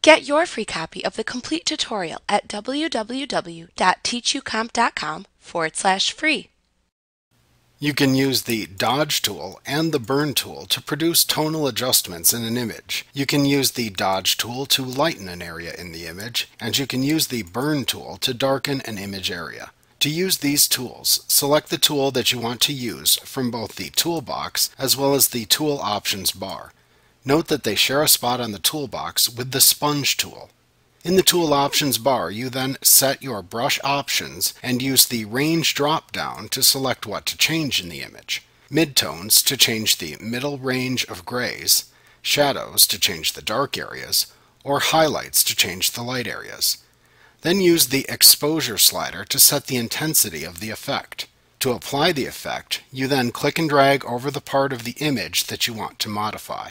Get your free copy of the complete tutorial at www.teachucomp.com/free. You can use the Dodge Tool and the Burn Tool to produce tonal adjustments in an image. You can use the Dodge Tool to lighten an area in the image, and you can use the Burn Tool to darken an image area. To use these tools, select the tool that you want to use from both the toolbox as well as the tool options bar. Note that they share a spot on the toolbox with the sponge tool. In the tool options bar, you then set your brush options and use the range drop-down to select what to change in the image. Midtones to change the middle range of grays, shadows to change the dark areas, or highlights to change the light areas. Then use the exposure slider to set the intensity of the effect. To apply the effect, you then click and drag over the part of the image that you want to modify.